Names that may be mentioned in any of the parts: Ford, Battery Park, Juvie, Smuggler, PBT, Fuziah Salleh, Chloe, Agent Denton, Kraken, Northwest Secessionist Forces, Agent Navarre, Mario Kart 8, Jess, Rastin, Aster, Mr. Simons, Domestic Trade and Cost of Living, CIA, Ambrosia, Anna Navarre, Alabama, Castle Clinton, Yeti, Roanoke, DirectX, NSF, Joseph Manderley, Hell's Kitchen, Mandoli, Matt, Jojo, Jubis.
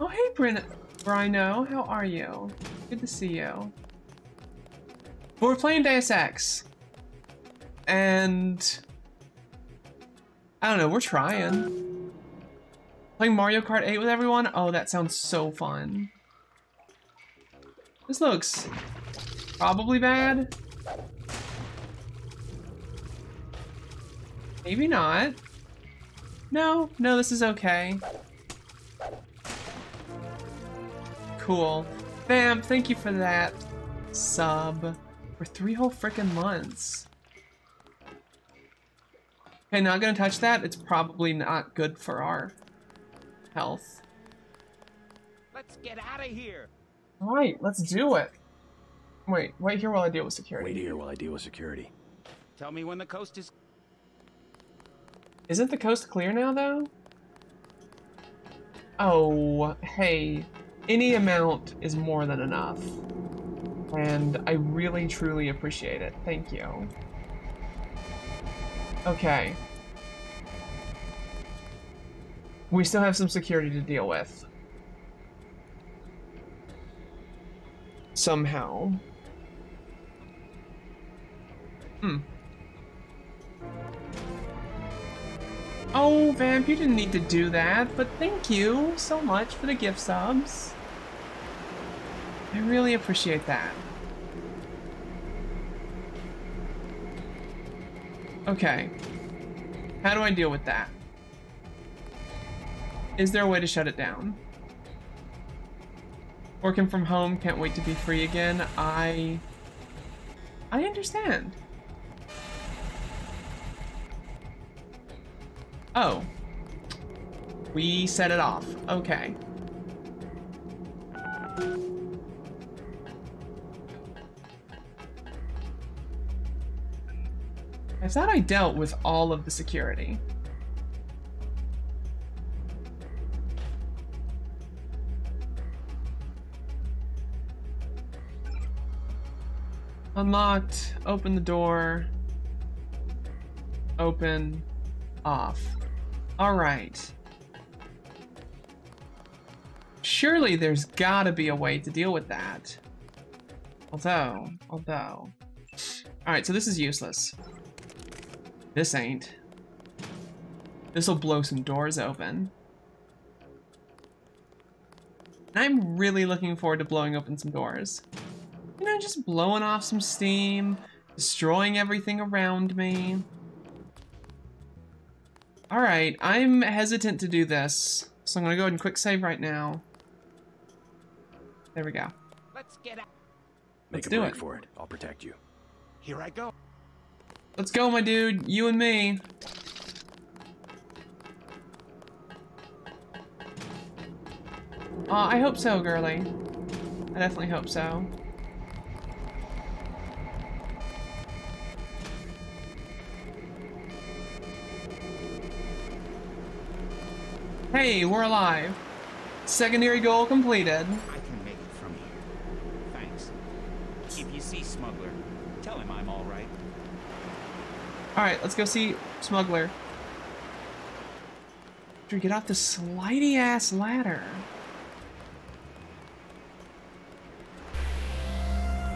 Oh, hey, Brino. How are you? Good to see you. We're playing Deus Ex. And... I don't know, we're trying. Playing Mario Kart 8 with everyone? Oh, that sounds so fun. This looks... probably bad. Maybe not. No, no, this is okay. Cool. Bam, thank you for that sub. For 3 whole frickin' months. Okay, not gonna touch that. It's probably not good for our health. Let's get out of here. All right, let's do it. Wait, wait here while I deal with security. Wait here while I deal with security. Tell me when the coast is... Isn't the coast clear now, though? Oh, hey. Any amount is more than enough. And I really, truly appreciate it. Thank you. Okay. We still have some security to deal with. Somehow. Hmm. Oh, Vamp, you didn't need to do that, but thank you so much for the gift subs. I really appreciate that. Okay. How do I deal with that? Is there a way to shut it down? Working from home, can't wait to be free again. I understand. Oh. We set it off. Okay. I thought I dealt with all of the security. Unlocked. Open the door. Open. Off. All right. Surely there's gotta be a way to deal with that. Although. All right, so this is useless. This ain't. This'll blow some doors open. I'm really looking forward to blowing open some doors. You know, just blowing off some steam, destroying everything around me. Alright, I'm hesitant to do this, so I'm gonna go ahead and quick save right now. There we go. Let's get out. Make a break for it. I'll protect you. Here I go. Let's go, my dude. You and me. I hope so, girly. I definitely hope so. Hey, we're alive. Secondary goal completed. I can make it from here. Thanks. If you see Smuggler, tell him I'm all right. All right, let's go see Smuggler. Get off the slidey ass ladder.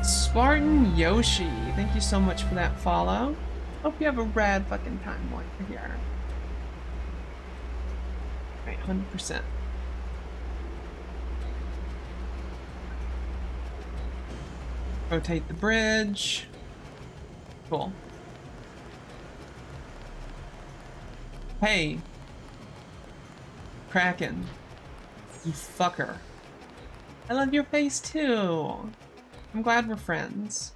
Spartan Yoshi, thank you so much for that follow. Hope you have a rad fucking time while you're here. 100%. Rotate the bridge. Cool. Hey. Kraken. You fucker. I love your face too. I'm glad we're friends.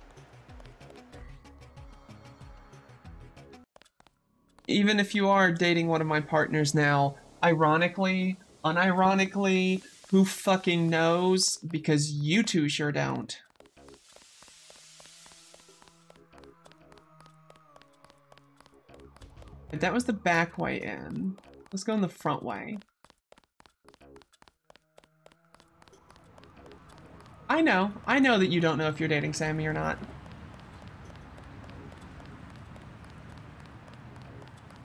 Even if you are dating one of my partners now, ironically, unironically, who fucking knows? Because you two sure don't. That was the back way in. Let's go in the front way. I know that you don't know if you're dating Sammy or not.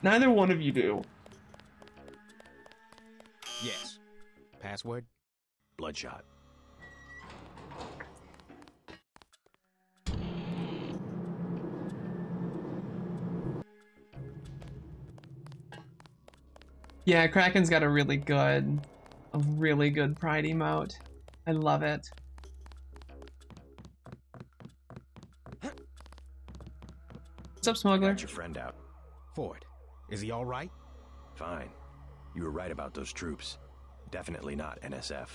Neither one of you do. Yes. Password? bloodshot. Yeah, Kraken's got a really good pride emote. I love it. What's up, Smuggler? Got your friend out. Ford, is he all right? Fine. You were right about those troops. Definitely not NSF.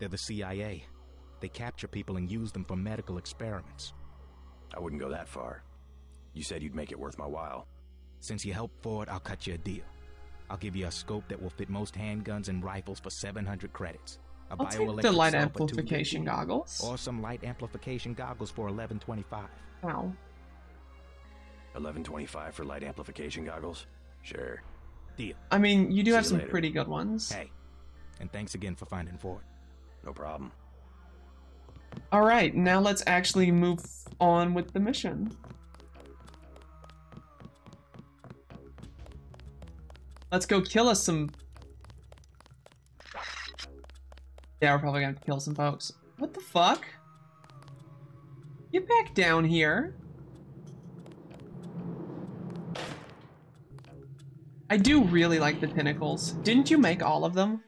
They're the CIA. They capture people and use them for medical experiments. I wouldn't go that far. You said you'd make it worth my while. Since you helped Ford, I'll cut you a deal. I'll give you a scope that will fit most handguns and rifles for 700 credits. I'll take the light amplification goggles. Or some light amplification goggles for 1125. Wow. 1125 for light amplification goggles? Sure. Deal. I mean, you do have some pretty good ones. Hey, and thanks again for finding Ford. No problem. All right, now let's actually move on with the mission. Let's go kill us some... Yeah, we're probably gonna kill some folks. What the fuck? Get back down here. I do really like the pinnacles. Didn't you make all of them?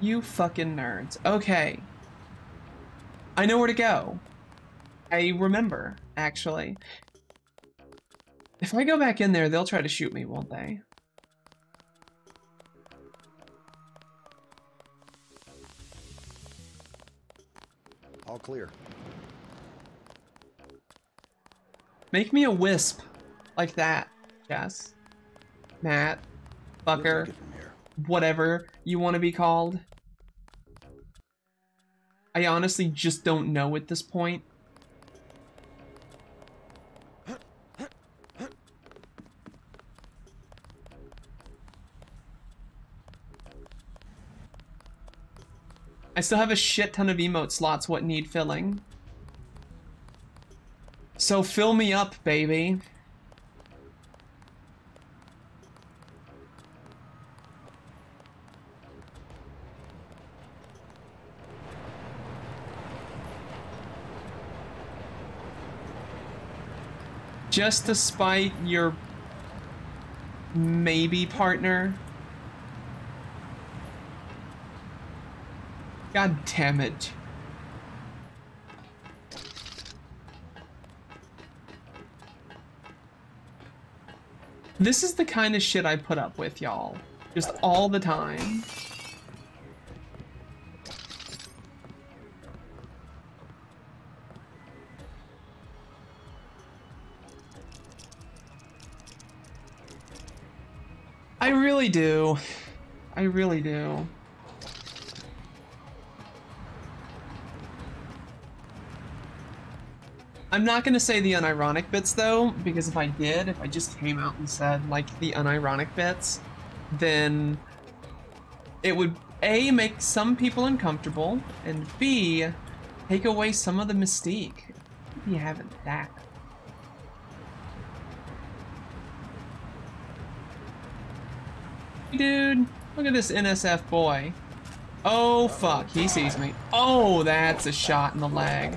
You fucking nerds. Okay. I know where to go. I remember, actually. If I go back in there, they'll try to shoot me, won't they? All clear. Make me a wisp. Like that. Jess. Matt. Fucker. Whatever you want to be called. I honestly just don't know at this point. I still have a shit ton of emote slots what need filling. So fill me up, baby. Just despite your maybe partner. God damn it. This is the kind of shit I put up with, y'all. Just all the time. I really do. I'm not gonna say the unironic bits though, because if I did, if I just came out and said like the unironic bits, then it would A, make some people uncomfortable, and B, take away some of the mystique. You haven't that. Dude, look at this NSF boy. Oh fuck, he sees me. Oh, that's a shot in the leg.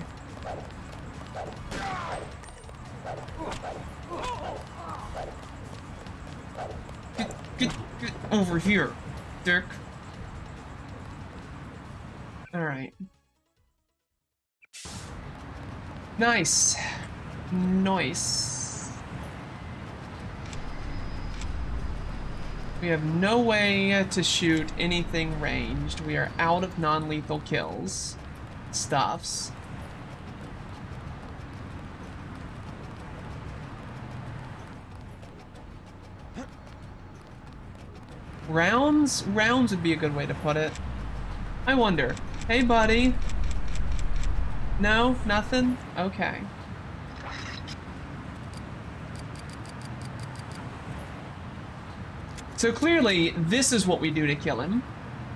Get over here, Dirk. Alright. Nice. Nice. We have no way to shoot anything ranged. We are out of non-lethal kills. Stuffs. Rounds? Rounds would be a good way to put it. I wonder. Hey, buddy. No? Nothing? Okay. So clearly, this is what we do to kill him.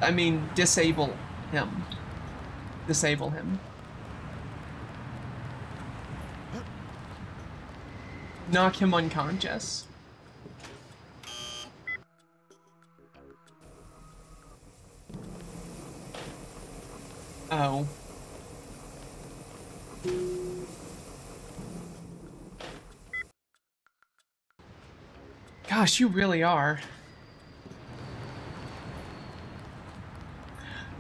I mean, disable him. knock him unconscious. Oh. Gosh, you really are.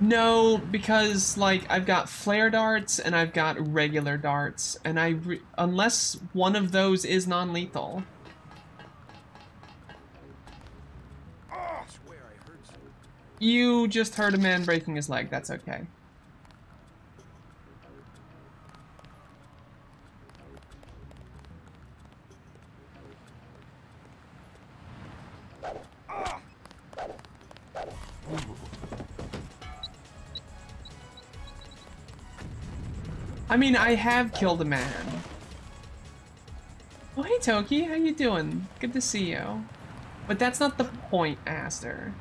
No, because, like, I've got flare darts and I've got regular darts, and unless one of those is non-lethal. Oh. You just heard a man breaking his leg, that's okay. I mean, I have killed a man. Oh, hey, Toki. How you doing? Good to see you. But that's not the point, Aster.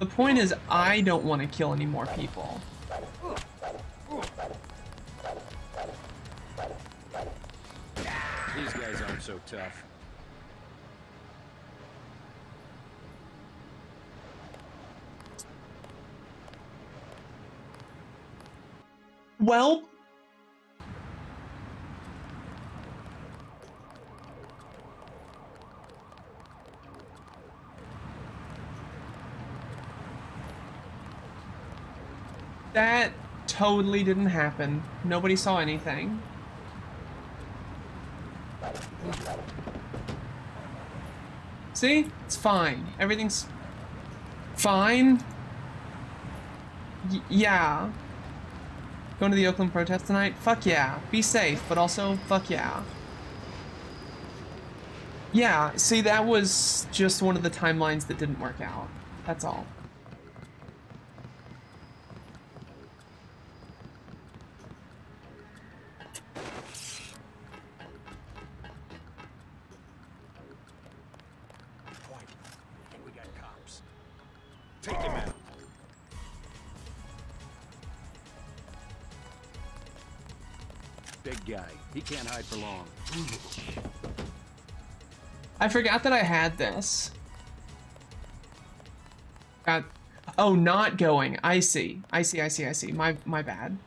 The point is I don't want to kill any more people. These guys aren't so tough. Well... that totally didn't happen. Nobody saw anything. See? It's fine. Everything's fine. Yeah. Going to the Oakland protest tonight? Fuck yeah. Be safe, but also fuck yeah. Yeah, see, that was just one of the timelines that didn't work out. That's all. Can't hide for long. I forgot that I had this. Got, oh, not going. I see. I see. My bad.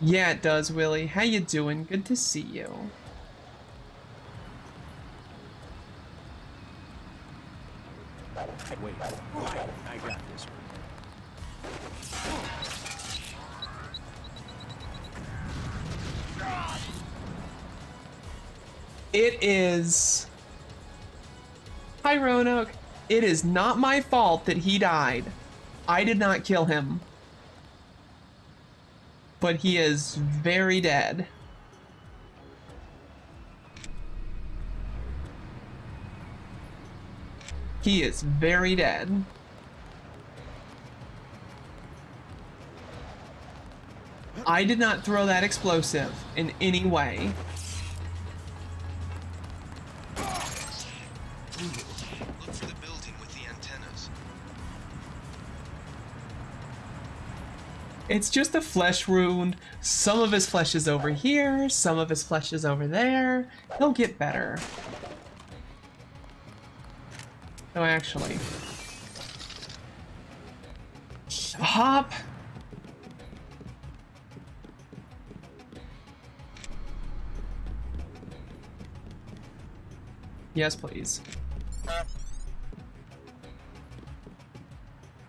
Yeah, it does, Willie. How you doing? Good to see you. Wait. I got this one. It is... Hi, Roanoke. It is not my fault that he died. I did not kill him. But he is very dead. He is very dead. I did not throw that explosive in any way. Look for the building with the antennas. It's just a flesh wound. Some of his flesh is over here, some of his flesh is over there. He'll get better. No, actually. Hop! Yes, please.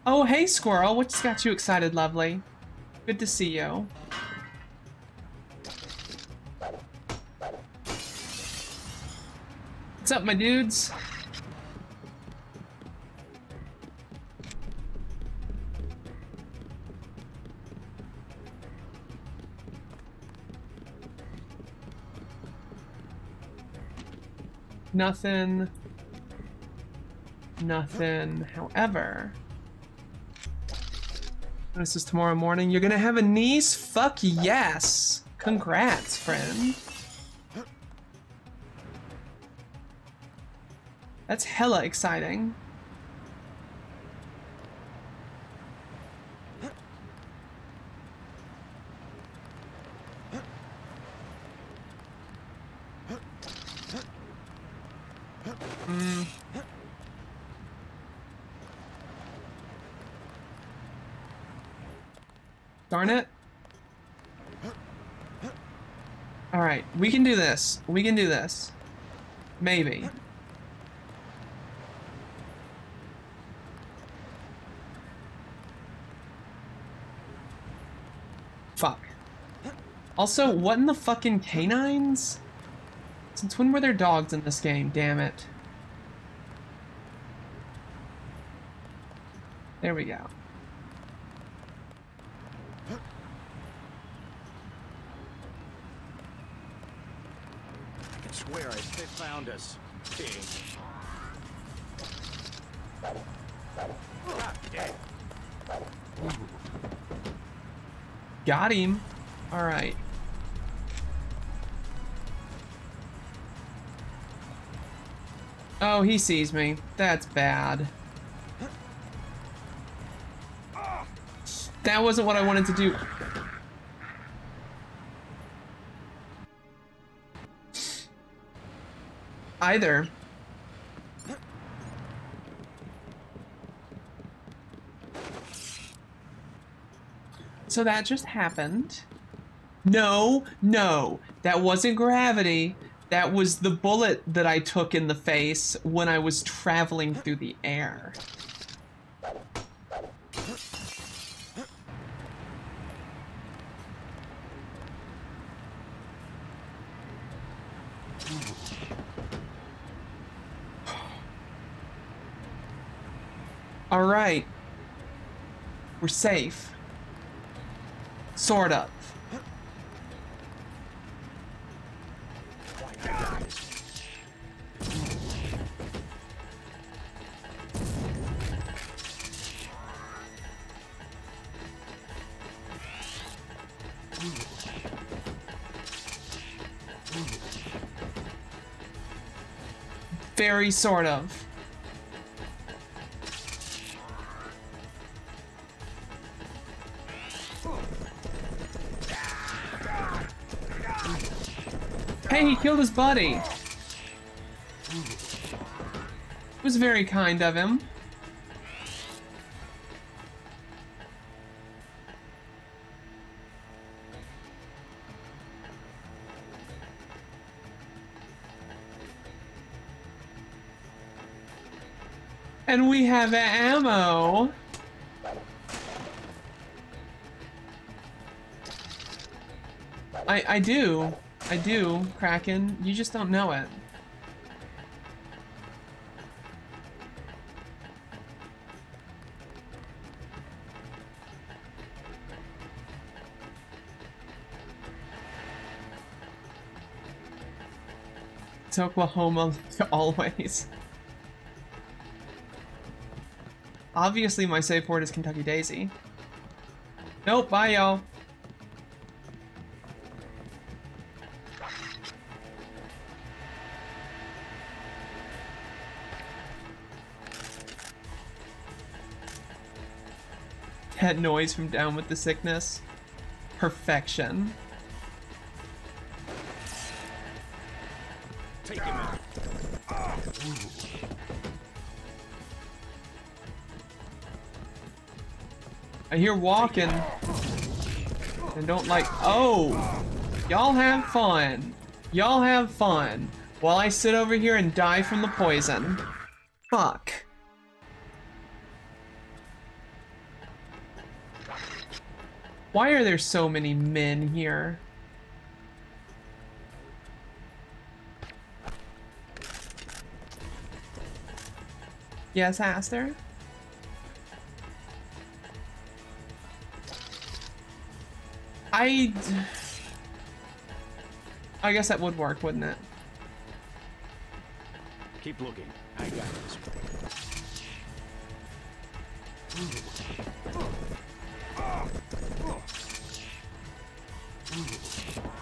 Oh, hey, Squirrel. What's got you excited, lovely? Good to see you. What's up, my dudes? Nothing. Nothing. However, this is tomorrow morning. You're gonna have a niece? Fuck yes! Congrats, friend. That's hella exciting. Darn it. Alright, we can do this. We can do this. Maybe. Fuck. Also, what in the fucking canines? Since when were there dogs in this game? Damn it. There we go. Where I found us, King. Got him. All right. Oh, he sees me. That's bad. That wasn't what I wanted to do. Either. So that just happened. No, no, that wasn't gravity. That was the bullet that I took in the face when I was traveling through the air. All right, we're safe. Sort of. Very sort of. Hey, he killed his buddy. It was very kind of him. And we have ammo. I do. I do, Kraken. You just don't know it. It's Oklahoma always. Obviously my safe word is Kentucky Daisy. Nope, bye y'all. That noise from Down with the Sickness. Perfection. Take him out. I hear walking and don't like. Oh, y'all have fun. Y'all have fun while I sit over here and die from the poison. Fuck. Why are there so many men here? Yes, Aster? I guess that would work, wouldn't it? Keep looking. I got this.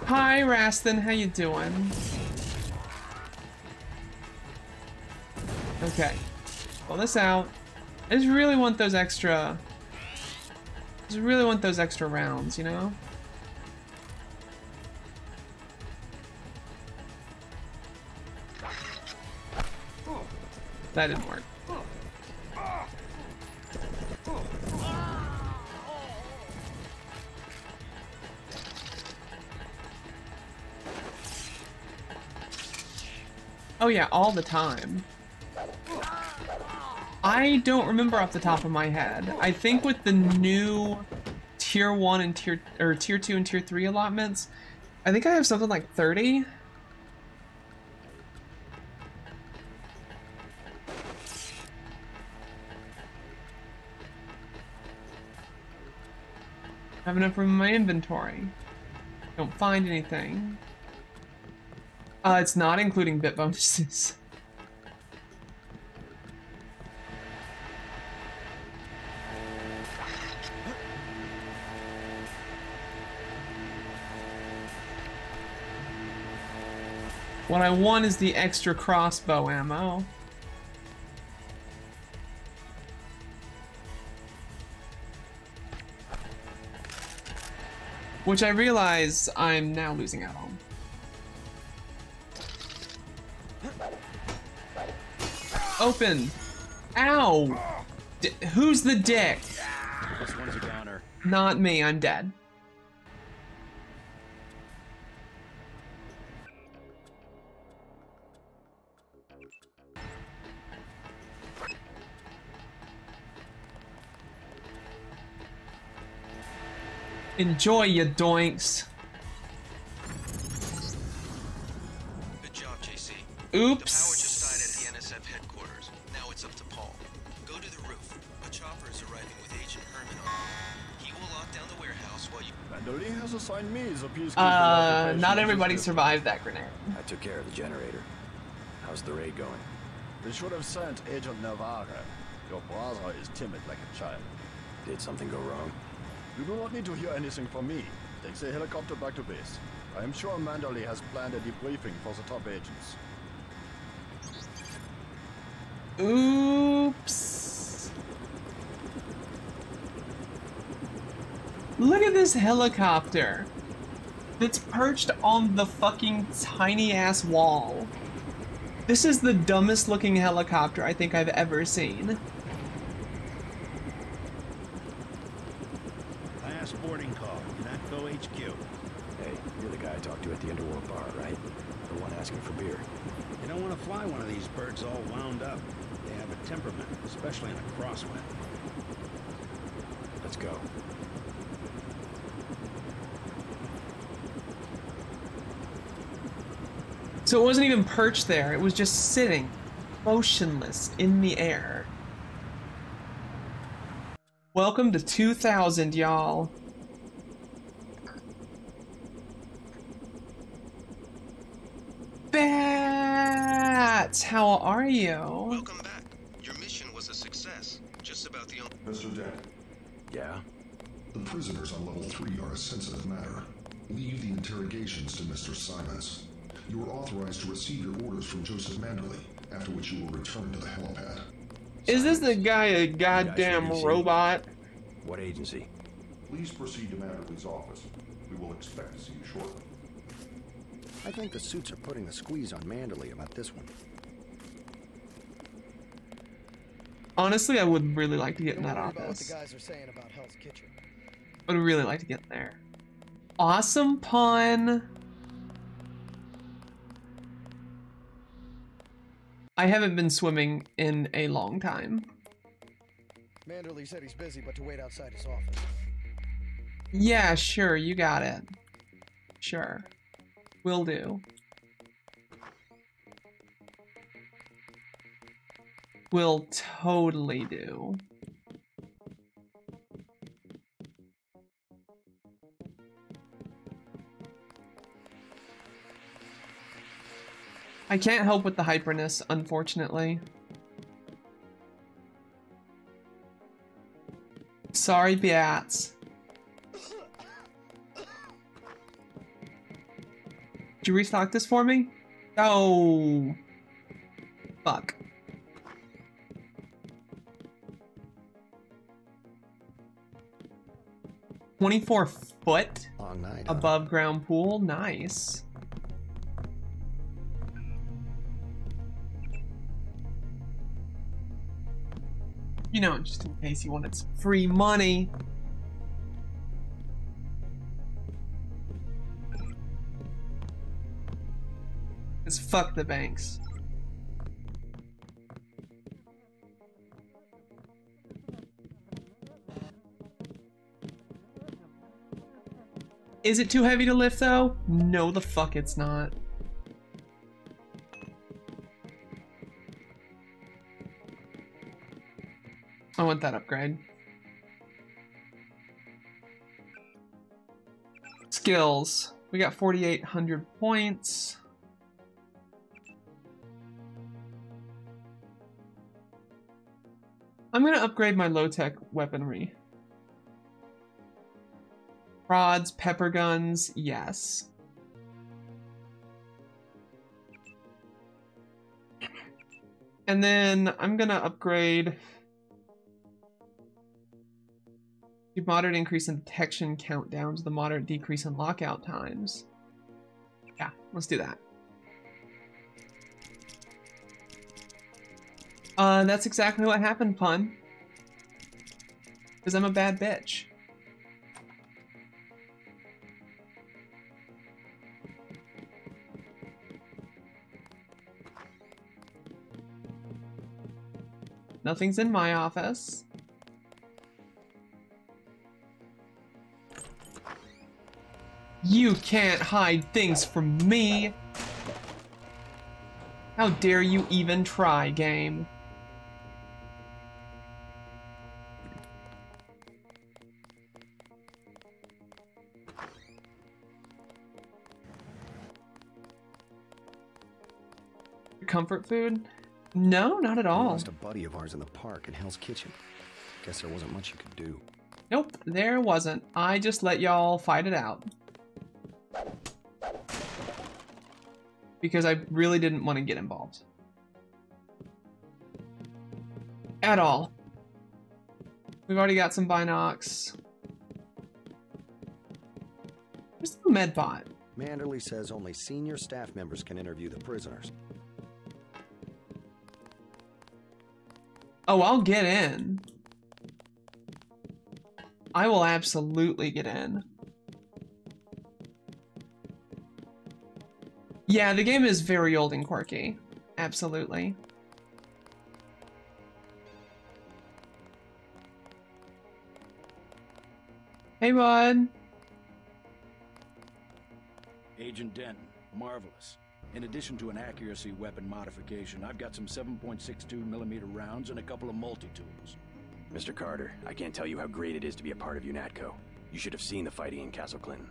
Hi, Rastin. How you doing? Okay. Pull this out. I just really want those extra... I just really want those extra rounds, you know? That didn't work. Oh yeah, all the time. I don't remember off the top of my head. I think with the new tier 1 and tier 2 and tier 3 allotments, I think I have something like 30. I have enough room in my inventory. Don't find anything. It's not including bit bonuses. What I want is the extra crossbow ammo. Which I realize I'm now losing out on. Open! Ow! Who's the dick? This one's a downer. Not me, I'm dead. Enjoy your doinks. Good job, JC. Oops. The power just died at the NSF headquarters. Now it's up to Paul. Go to the roof. A chopper is arriving with Agent Herman. He will lock down the warehouse while you. Mandoli has assigned me as a peacekeeper. Not everybody survived that grenade. I took care of the generator. How's the raid going? They should have sent Agent Navarre. Your brother is timid like a child. Did something go wrong? You do not need to hear anything from me. Take the helicopter back to base. I am sure Mandoli has planned a debriefing for the top agents. Oops. Look at this helicopter. That's perched on the fucking tiny ass wall. This is the dumbest looking helicopter I think I've ever seen. Boarding call, UNATCO HQ. Hey, you're the guy I talked to at the Underworld bar, right? The one asking for beer. You don't want to fly one of these birds all wound up. They have a temperament, especially in a crosswind. Let's go. So it wasn't even perched there, it was just sitting, motionless, in the air. Welcome to 2000, y'all. Bats, how are you? Welcome back. Your mission was a success. Just about the only. Mr. Denton. Yeah? The prisoners on level 3 are a sensitive matter. Leave the interrogations to Mr. Simons. You are authorized to receive your orders from Joseph Manderley, after which you will return to the helipad. Is this the guy a goddamn robot? What agency? Please proceed to Manderley's office. We will expect to see you shortly. I think the suits are putting a squeeze on Mandoli about this one. Honestly, I would really like to get in that office. The guys are saying about Hell's Kitchen. I would really like to get there. Awesome pun. I haven't been swimming in a long time. Manderley said he's busy, but to wait outside his office. Yeah, sure, you got it. Sure. Will do. Will totally do. I can't help with the hyperness, unfortunately. Sorry, Beats. Did you restock this for me? Oh, fuck. $24-foot above ground pool, nice. You know, just in case you wanted some free money. Because fuck the banks. Is it too heavy to lift though? No, the fuck it's not. I want that upgrade. Skills. We got 4,800 points. I'm gonna upgrade my low-tech weaponry. Rods, pepper guns, yes. And then I'm gonna upgrade the moderate increase in detection countdowns, the moderate decrease in lockout times. Yeah, let's do that. That's exactly what happened, pun. Because I'm a bad bitch. Nothing's in my office. You can't hide things from me! How dare you even try, game? Comfort food? No, not at all. We lost a buddy of ours in the park in Hell's Kitchen. Guess there wasn't much you could do. Nope, there wasn't. I just let y'all fight it out. Because I really didn't want to get involved. At all. We've already got some binocs. Where's the med bot? Manderley says only senior staff members can interview the prisoners. Oh, I'll get in. I will absolutely get in. Yeah, the game is very old and quirky. Absolutely. Hey, bud. Agent Denton, marvelous. In addition to an accuracy weapon modification, I've got some 7.62mm rounds and a couple of multi-tools. Mr. Carter, I can't tell you how great it is to be a part of UNATCO. You should have seen the fighting in Castle Clinton.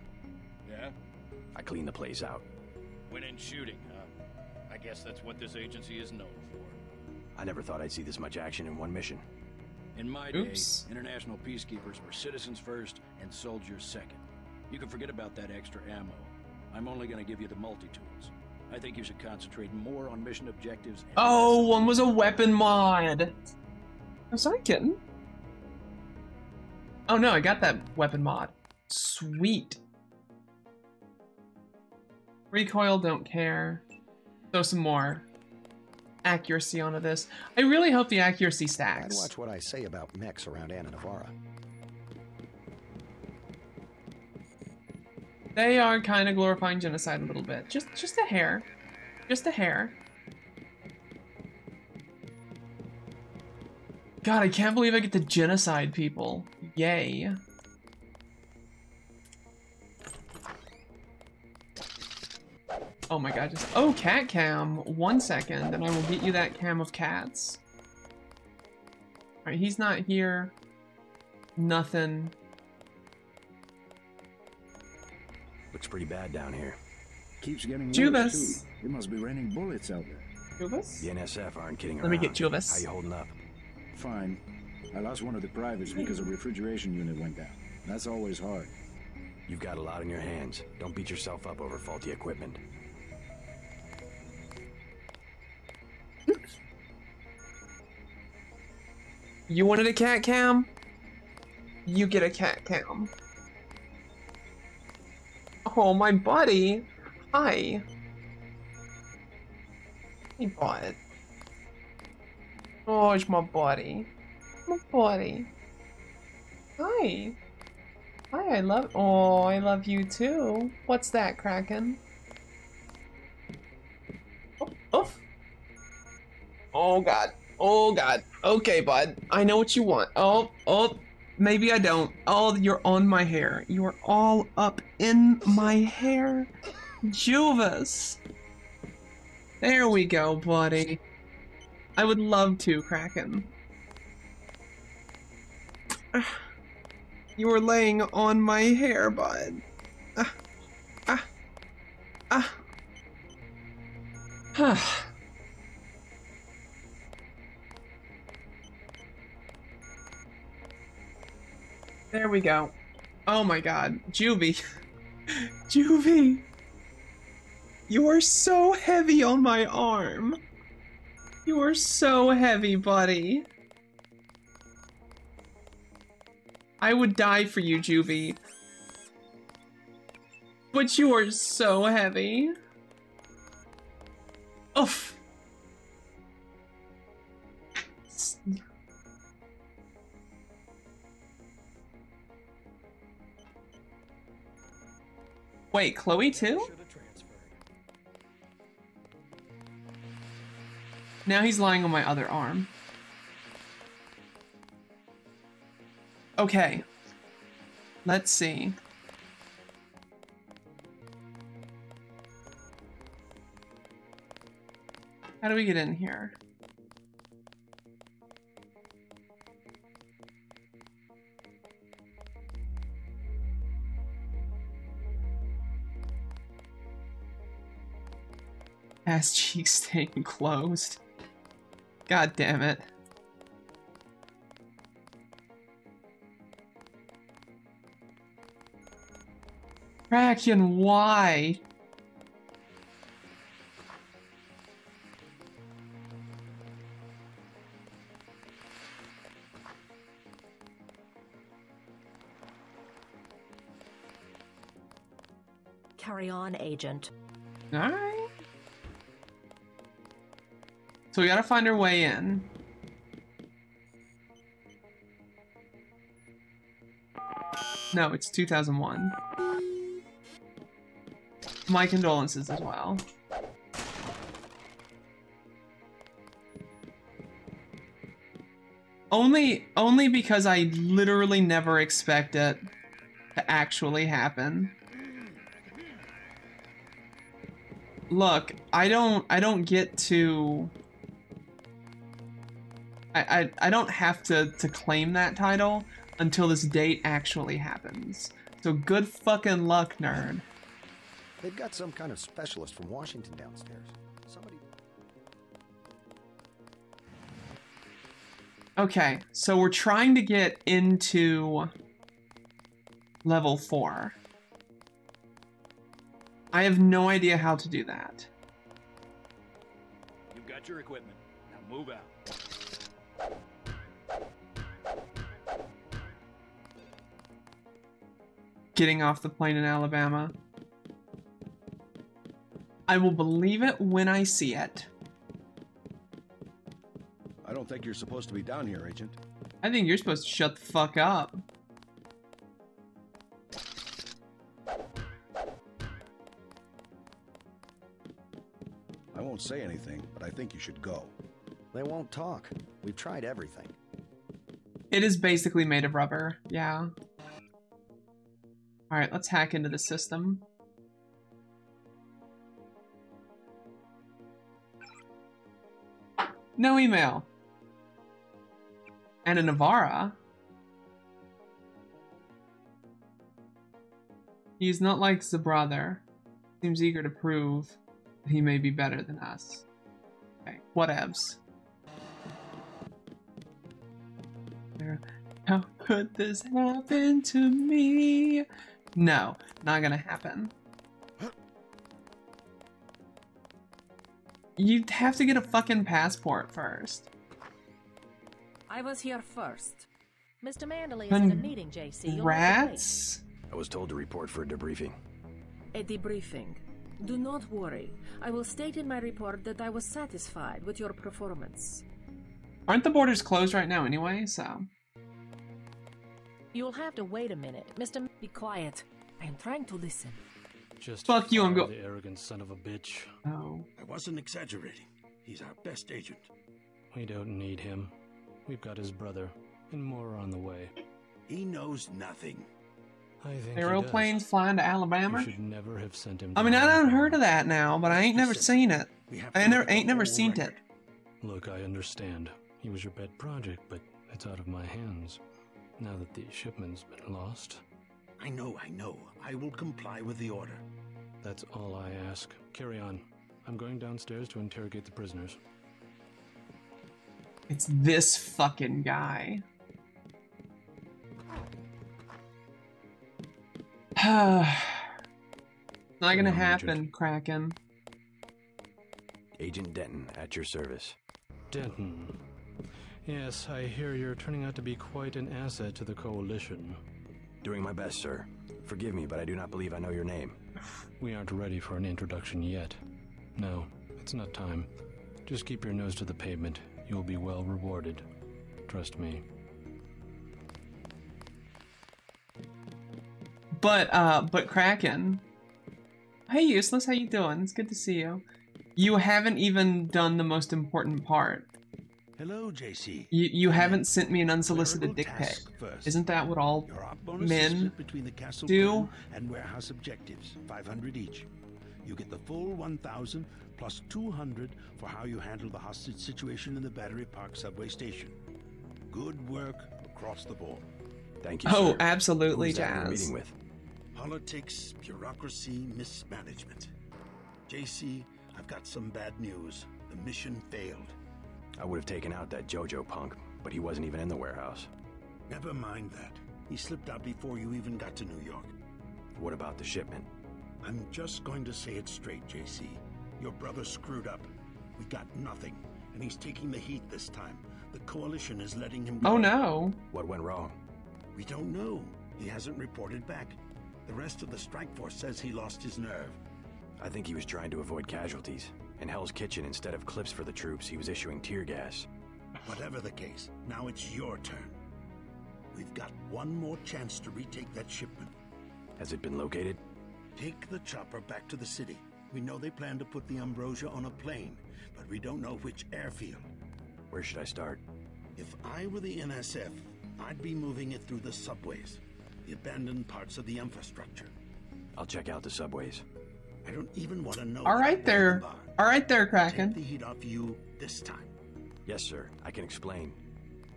Yeah? I cleaned the place out. Winning shooting, huh? I guess that's what this agency is known for. I never thought I'd see this much action in one mission. In my day, international peacekeepers were citizens first and soldiers second. You can forget about that extra ammo. I'm only going to give you the multi-tools. I think you should concentrate more on mission objectives. Oh, one was a weapon mod. I'm sorry, kitten. Oh no, I got that weapon mod. Sweet. Recoil, don't care. Throw some more accuracy onto this. I really hope the accuracy stacks. Watch what I say about mechs around Anna Navarre. They are kind of glorifying genocide a little bit. Just a hair. Just a hair. God, I can't believe I get to genocide people. Yay. Oh my god, just- oh, cat cam! 1 second, and I will get you that cam of cats. Alright, he's not here. Nothing. Looks pretty bad down here. Keeps getting Jubis. It must be raining bullets out there. Jubis? The NSF aren't kidding around. Let me get Jubis. How you holding up? Fine. I lost one of the privates because a refrigeration unit went down. That's always hard. You've got a lot in your hands. Don't beat yourself up over faulty equipment. You wanted a cat cam? You get a cat cam. Oh, my buddy! Hi! Hey, bud. Oh, it's my buddy. Mandoli. Hi. Hi, oh, I love you too. What's that, Kraken? Oh, oof. Oh god. Oh god. Okay, bud. I know what you want. Oh, oh. Maybe I don't. Oh, you're on my hair. You're all up in my hair. Jubis. There we go, buddy. I would love to, Kraken. You were laying on my hair, bud. There we go. Oh my god. Juvie. Juvie! You are so heavy on my arm. You are so heavy, buddy. I would die for you, Juvie. But you are so heavy. Oof. Wait, Chloe too? Now he's lying on my other arm. Okay. Let's see. How do we get in here? Ass cheeks staying closed. God damn it. Kraken, why? Carry on, Agent. Alright. So we gotta find our way in. No, it's 2001. My condolences as well. Only because I literally never expect it to actually happen. Look, I don't get to I don't have to claim that title until this date actually happens. So good fucking luck, nerd. They've got some kind of specialist from Washington downstairs. Somebody. Okay, so we're trying to get into level 4. I have no idea how to do that. You've got your equipment. Now move out. Getting off the plane in Alabama. I will believe it when I see it. I don't think you're supposed to be down here, Agent. I think you're supposed to shut the fuck up. I won't say anything, but I think you should go. They won't talk. We've tried everything. It is basically made of rubber, yeah. Alright, let's hack into the system. No email. Anna Navarre? He is not like the brother. Seems eager to prove. He may be better than us. Okay, whatevs. How could this happen to me? No, not gonna happen. You'd have to get a fucking passport first. I was here first. Mr. Manderley is in a meeting, JC. Rats? I was told to report for a debriefing. A debriefing. Do not worry. I will state in my report that I was satisfied with your performance. Aren't the borders closed right now anyway, so... You'll have to wait a minute. Mr. Be quiet. I am trying to listen. Just fuck you, I'm going. The arrogant son of a bitch. Oh. I wasn't exaggerating. He's our best agent. We don't need him. We've got his brother, and more on the way. He knows nothing. I think aeroplanes flying to Alabama. You should never have sent him. I mean, I don't heard of that now, but I ain't never seen it. I ain't never seen it. Look, I understand. He was your pet project, but it's out of my hands. Now that the shipment's been lost. I know. I will comply with the order. That's all I ask. Carry on. I'm going downstairs to interrogate the prisoners. It's this fucking guy. Not gonna happen, Kraken. Agent Denton, at your service. Denton. Yes, I hear you're turning out to be quite an asset to the Coalition. Doing my best, sir. Forgive me, but I do not believe I know your name. We aren't ready for an introduction yet. No, it's not time. Just keep your nose to the pavement. You'll be well rewarded. Trust me. But Kraken. Hey, Useless, how you doing? It's good to see you. You haven't even done the most important part. Hello, JC. You haven't sent me an unsolicited dick pic. Isn't that what all men do? And warehouse objectives, 500 each. You get the full 1,000 plus 200 for how you handle the hostage situation in the Battery Park subway station. Good work across the board. Thank you. Oh, sir. Absolutely, Jazz. Meeting with politics, bureaucracy, mismanagement. JC, I've got some bad news. The mission failed. I would have taken out that JoJo punk, but he wasn't even in the warehouse. Never mind that. He slipped out before you even got to New York. What about the shipment? I'm just going to say it straight, JC. Your brother screwed up. We got nothing, and he's taking the heat this time. The Coalition is letting him go. Oh no. What went wrong? We don't know. He hasn't reported back. The rest of the strike force says he lost his nerve. I think he was trying to avoid casualties. In Hell's Kitchen, instead of clips for the troops, he was issuing tear gas. Whatever the case, now it's your turn. We've got one more chance to retake that shipment. Has it been located? Take the chopper back to the city. We know they plan to put the Ambrosia on a plane, but we don't know which airfield. Where should I start? If I were the NSF, I'd be moving it through the subways, the abandoned parts of the infrastructure. I'll check out the subways. I don't even want to know. All right there, Kraken. Take the heat off you this time. Yes, sir. I can explain.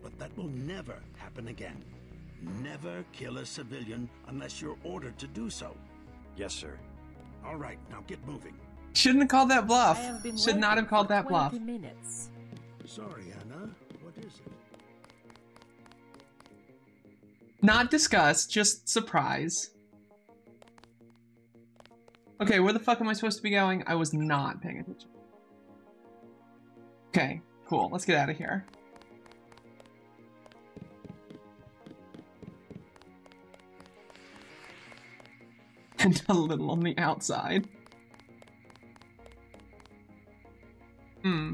But that will never happen again. Never kill a civilian unless you're ordered to do so. Yes, sir. All right, now get moving. Shouldn't have called that bluff. Should not have called that bluff. Minutes. Sorry, Anna. What is it? Not disgust, just surprise. Okay, where the fuck am I supposed to be going? I was not paying attention. Okay, cool. Let's get out of here. And a little on the outside. Hmm.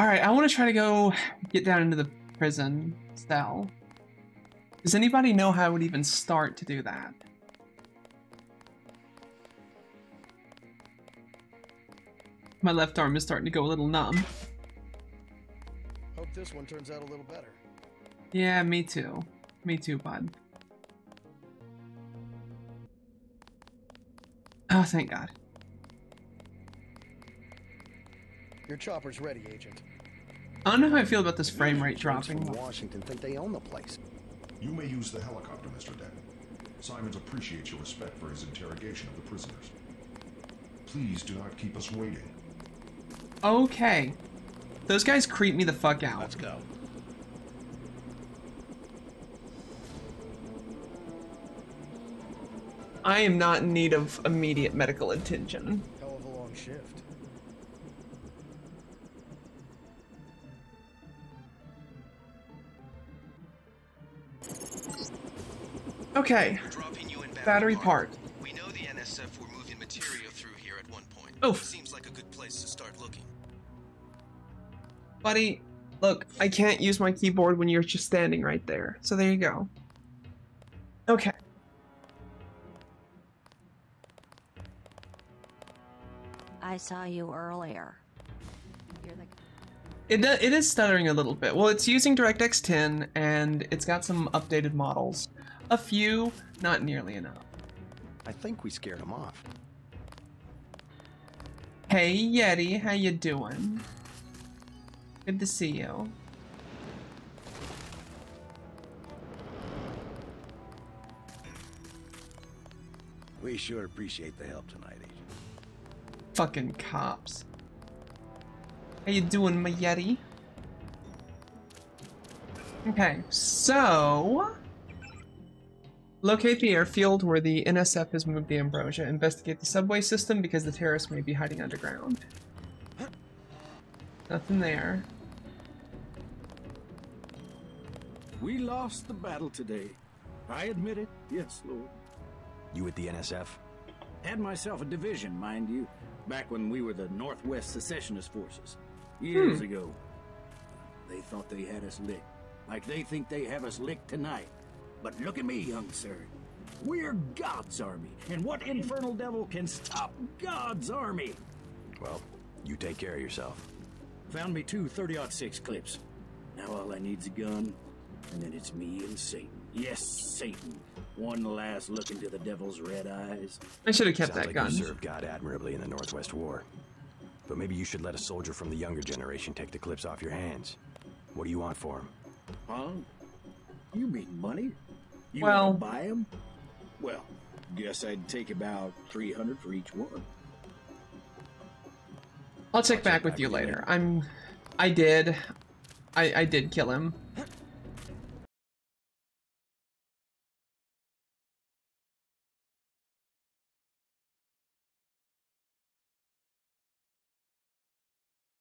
Alright, I want to try to go get down into the prison cell. Does anybody know how I would even start to do that? My left arm is starting to go a little numb. Hope this one turns out a little better. Yeah, me too. Me too, bud. Oh, thank God. Your chopper's ready, Agent. I don't know how I feel about this frame rate dropping. From Washington think they own the place. You may use the helicopter, Mr. Denton. Simons appreciates your respect for his interrogation of the prisoners. Please do not keep us waiting. Okay. Those guys creep me the fuck out. Let's go. I am not in need of immediate medical attention. Hell of a long shift. Okay. Battery Park. We know the NSF were moving material through here at one point. Oh. Seems like a good place to start looking. Buddy, look, I can't use my keyboard when you're just standing right there. So there you go. Okay. I saw you earlier. You're like... It is stuttering a little bit. Well, it's using DirectX 10 and it's got some updated models. A few, not nearly enough. I think we scared him off. Hey Yeti, how you doing? Good to see you. We sure appreciate the help tonight, Agent. Fucking cops. How you doing, my Yeti? Okay, so... Locate the airfield where the NSF has moved the Ambrosia. Investigate the subway system because the terrorists may be hiding underground. Nothing there. We lost the battle today. I admit it. Yes, Lord. You at the NSF? Had myself a division, mind you. Back when we were the Northwest Secessionist Forces. Years ago. They thought they had us licked. Like they think they have us licked tonight. But look at me, young sir. We're God's army, and what infernal devil can stop God's army? Well, you take care of yourself. Found me two 30-06 clips. Now all I need's a gun, and then it's me and Satan. Yes, Satan. One last look into the devil's red eyes. I should have kept that gun. Sounds like you served God admirably in the Northwest War. But maybe you should let a soldier from the younger generation take the clips off your hands. What do you want for him? Huh? You mean money? You want to buy him? Well, guess I'd take about 300 for each one. I'll check back with you later. I did kill him.